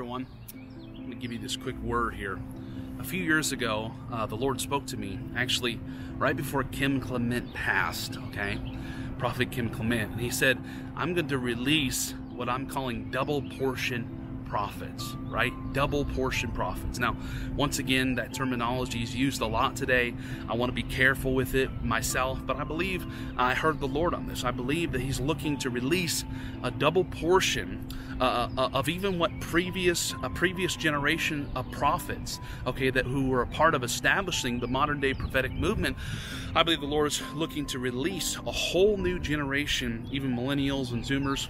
everyone. Let me give you this quick word here. A few years ago, the Lord spoke to me, actually, right before Kim Clement passed, okay? Prophet Kim Clement. And he said, I'm going to release what I'm calling double portion prophets, right? Double portion prophets. Now, once again, that terminology is used a lot today. I want to be careful with it myself, but I believe I heard the Lord on this. I believe that he's looking to release a double portion of even what previous generation of prophets, okay, that who were a part of establishing the modern day prophetic movement. I believe the Lord is looking to release a whole new generation, even millennials and Zoomers,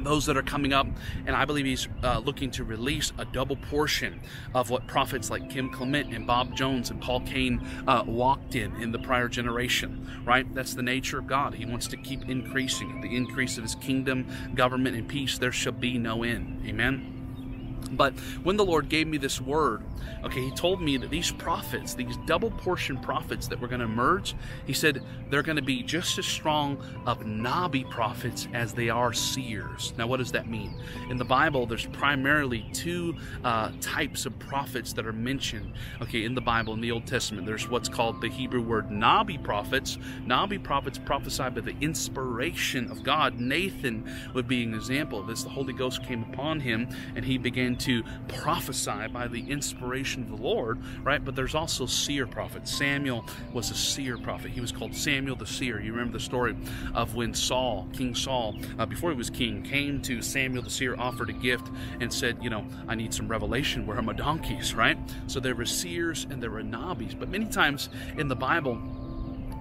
those that are coming up, and I believe he's looking to release a double portion of what prophets like Kim Clement and Bob Jones and Paul Cain walked in the prior generation, right? That's the nature of God. He wants to keep increasing. The increase of his kingdom, government, and peace, there shall be no end. Amen? But when the Lord gave me this word, okay, he told me that these prophets, these double portion prophets that were going to emerge, he said they're going to be just as strong of Nabi prophets as they are seers. Now, what does that mean? In the Bible, there's primarily two types of prophets that are mentioned, okay, in the Bible, in the Old Testament. There's what's called the Hebrew word Nabi prophets. Nabi prophets prophesied by the inspiration of God. Nathan would be an example of this. The Holy Ghost came upon him, and he began to prophesy by the inspiration of the Lord, right? But there's also seer prophets. Samuel was a seer prophet. He was called Samuel the seer. You remember the story of when Saul, King Saul, before he was king, came to Samuel the seer, offered a gift, and said, you know, I need some revelation. Where are my donkeys, right? So there were seers and there were nabis. But many times in the Bible,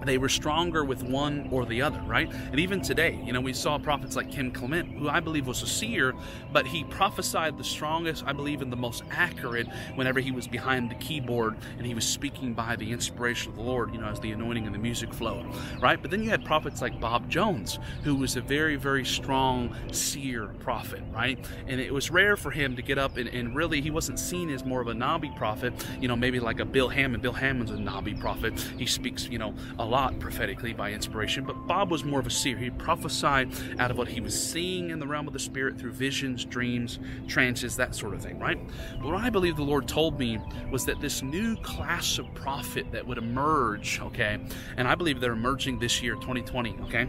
they were stronger with one or the other, right? And even today, you know, we saw prophets like Kim Clement, who I believe was a seer, but he prophesied the strongest, I believe, and the most accurate whenever he was behind the keyboard and he was speaking by the inspiration of the Lord, you know, as the anointing and the music flowed, right? But then you had prophets like Bob Jones, who was a very, very strong seer prophet, right? And it was rare for him to get up and really, he wasn't seen as more of a Nabi prophet, you know, maybe like a Bill Hammond. Bill Hammond's a Nabi prophet. He speaks, you know, a lot prophetically by inspiration, but Bob was more of a seer. He prophesied out of what he was seeing in the realm of the spirit through visions, dreams, trances, that sort of thing, right? But what I believe the Lord told me was that this new class of prophet that would emerge, okay, and I believe they're emerging this year, 2020, okay?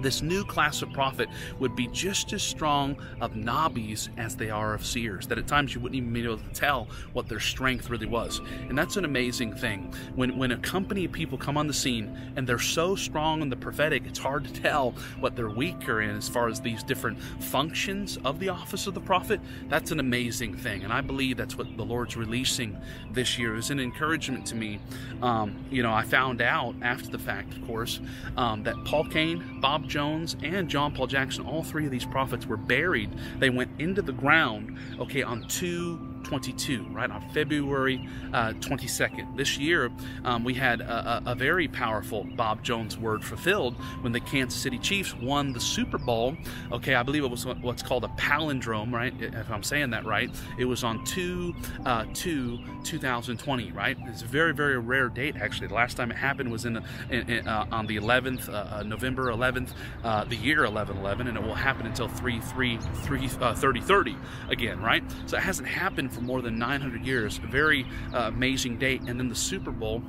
This new class of prophet would be just as strong of nabis as they are of seers, that at times you wouldn't even be able to tell what their strength really was. And that's an amazing thing. When a company of people come on the scene and they're so strong in the prophetic, it's hard to tell what they're weaker in as far as these different functions of the office of the prophet. That's an amazing thing. And I believe that's what the Lord's releasing this year. It was an encouragement to me. You know, I found out after the fact, of course, that Paul Cain, Bob Jones, and John Paul Jackson, all three of these prophets were buried. They went into the ground, okay, on 2/22, right, on February 22nd. This year, we had a very powerful Bob Jones word fulfilled when the Kansas City Chiefs won the Super Bowl. Okay, I believe it was what's called a palindrome, right, if I'm saying that right. It was on 2/2020, right? It's a very, very rare date, actually. The last time it happened was on the 11th, November 11th, the year 1111, and it will happen until 3030 again, right? So it hasn't happened for more than 900 years, a very amazing date. And then the Super Bowl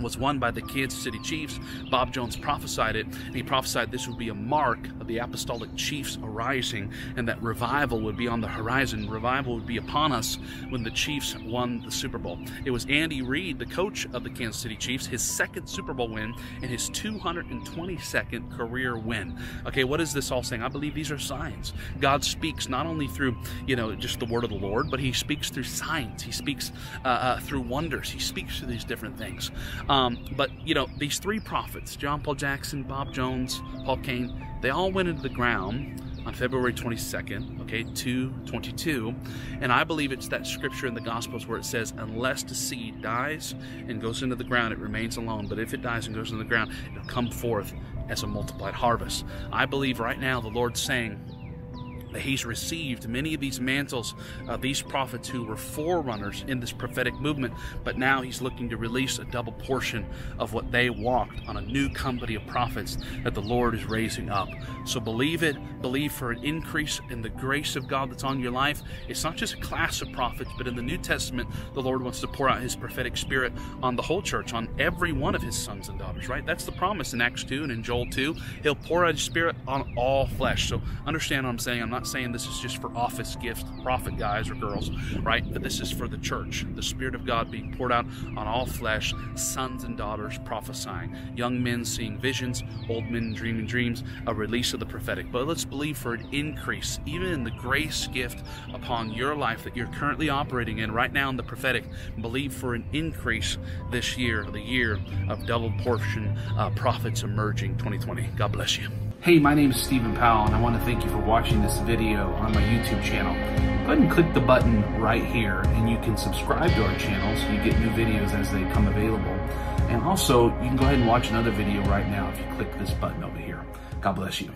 was won by the Kansas City Chiefs. Bob Jones prophesied it, and he prophesied this would be a mark of the apostolic chiefs arising, and that revival would be on the horizon. Revival would be upon us when the Chiefs won the Super Bowl. It was Andy Reid, the coach of the Kansas City Chiefs, his second Super Bowl win and his 222nd career win. Okay, what is this all saying? I believe these are signs. God speaks not only through, you know, just the word of the Lord, but he speaks through signs. He speaks through wonders. He speaks through these different things. But, you know, these three prophets, John Paul Jackson, Bob Jones, Paul Cain, they all went into the ground on February 22nd, okay, 2/22, and I believe it's that scripture in the Gospels where it says, unless the seed dies and goes into the ground, it remains alone, but if it dies and goes into the ground, it'll come forth as a multiplied harvest. I believe right now the Lord's saying, that he's received many of these mantles of these prophets who were forerunners in this prophetic movement, but now he's looking to release a double portion of what they walked on a new company of prophets that the Lord is raising up. So believe it. Believe for an increase in the grace of God that's on your life. It's not just a class of prophets, but in the New Testament, the Lord wants to pour out his prophetic spirit on the whole church, on every one of his sons and daughters, right? That's the promise in Acts 2 and in Joel 2. He'll pour out his spirit on all flesh. So understand what I'm saying. I'm not saying this is just for office gift, prophet guys or girls, right? But this is for the church, the Spirit of God being poured out on all flesh, sons and daughters prophesying, young men seeing visions, old men dreaming dreams, a release of the prophetic. But let's believe for an increase, even in the grace gift upon your life that you're currently operating in right now in the prophetic. Believe for an increase this year, the year of double portion prophets emerging 2020. God bless you. Hey, my name is Stephen Powell, and I want to thank you for watching this video on my YouTube channel. Go ahead and click the button right here, and you can subscribe to our channel so you get new videos as they come available. And also, you can go ahead and watch another video right now if you click this button over here. God bless you.